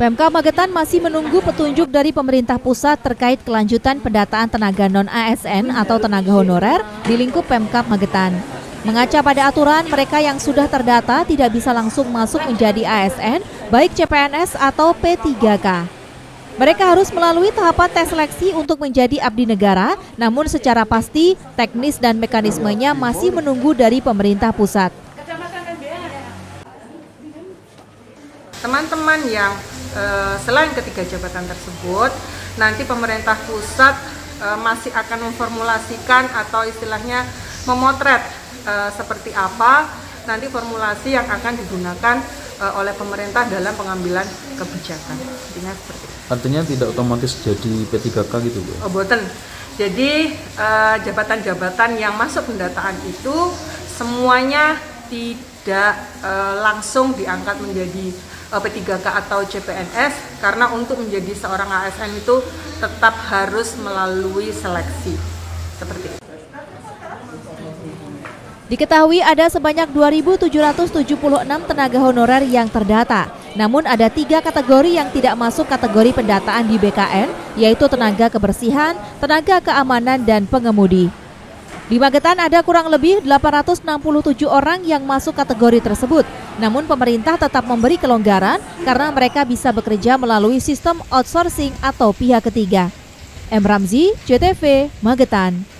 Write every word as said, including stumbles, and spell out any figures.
Pemkab Magetan masih menunggu petunjuk dari pemerintah pusat terkait kelanjutan pendataan tenaga non A S N atau tenaga honorer di lingkup Pemkab Magetan. Mengaca pada aturan, mereka yang sudah terdata tidak bisa langsung masuk menjadi A S N, baik C P N S atau P tiga K. Mereka harus melalui tahapan tes seleksi untuk menjadi abdi negara, namun secara pasti teknis dan mekanismenya masih menunggu dari pemerintah pusat. Teman-teman yang selain ketiga jabatan tersebut, nanti pemerintah pusat masih akan memformulasikan atau istilahnya memotret seperti apa nanti formulasi yang akan digunakan oleh pemerintah dalam pengambilan kebijakan. Artinya seperti itu. Artinya tidak otomatis jadi P tiga K gitu, Bu? Oh, bukan. Jadi jabatan-jabatan yang masuk pendataan itu semuanya tidak langsung diangkat menjadi P tiga K atau C P N S, karena untuk menjadi seorang A S N itu tetap harus melalui seleksi seperti itu. Diketahui ada sebanyak dua ribu tujuh ratus tujuh puluh enam tenaga honorer yang terdata, namun ada tiga kategori yang tidak masuk kategori pendataan di B K N, yaitu tenaga kebersihan, tenaga keamanan, dan pengemudi. Di Magetan ada kurang lebih delapan ratus enam puluh tujuh orang yang masuk kategori tersebut. Namun pemerintah tetap memberi kelonggaran karena mereka bisa bekerja melalui sistem outsourcing atau pihak ketiga. Ramzi, J T V, Magetan.